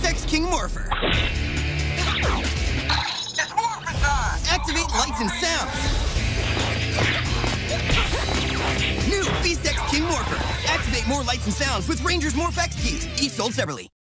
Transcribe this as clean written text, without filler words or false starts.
Beast-X King Morpher. It's Morpher time! Activate lights and sounds. New Beast-X King Morpher. Activate more lights and sounds with Ranger's Morph-X keys, each sold separately.